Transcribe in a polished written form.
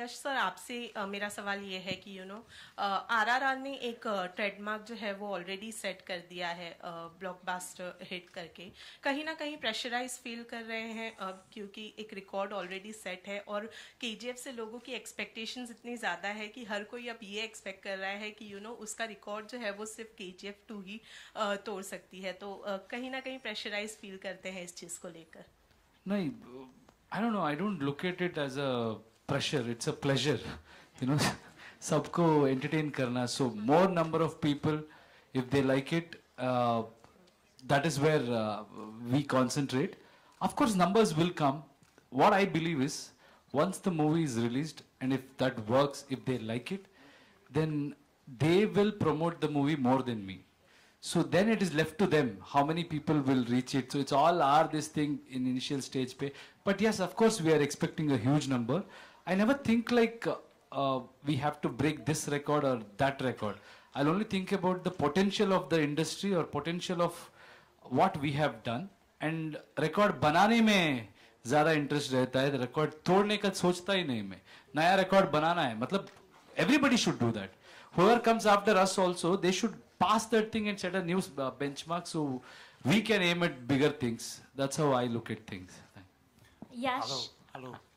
यश sir, आपसे मेरा सवाल ये है कि आरआरआर ने एक ट्रेडमार्क जो है वो ऑलरेडी सेट कर दिया है ब्लॉकबस्टर हिट करके। कहीं ना कहीं प्रेशराइज फील कर रहे हैं अब, क्योंकि एक रिकॉर्ड ऑलरेडी सेट है और केजीएफ से लोगों की एक्सपेक्टेशंस इतनी ज़्यादा है कि हर कोई अब ये एक्सपेक्ट कर रहा है कि उसका रिकॉर्ड जो है वो सिर्फ KGF 2 ही तोड़ सकती है। तो कहीं ना कहीं प्रेशराइज फील करते हैं इस चीज़ को लेकर। नहीं, I don't look at it as a pressure, it's a pleasure, sabko entertain karna, so more number of people if they like it, that is where we concentrate. Of course numbers will come. What I believe is once the movie is released and if that works, if they like it, then they will promote the movie more than me. So then it is left to them how many people will reach it. So it's all this thing in initial stage pe. But yes, of course we are expecting a huge number. I never think like we have to break this record or that record. I'll only think about the potential of the industry or potential of what we have done. And record बनाने में ज़्यादा interest रहता है. Record तोड़ने का सोचता ही नहीं मैं. नया record बनाना है. मतलब everybody should do that. Whoever comes after us also, they should pass that thing and set a new benchmark so we can aim at bigger things. That's how I look at things. Yes. Hello.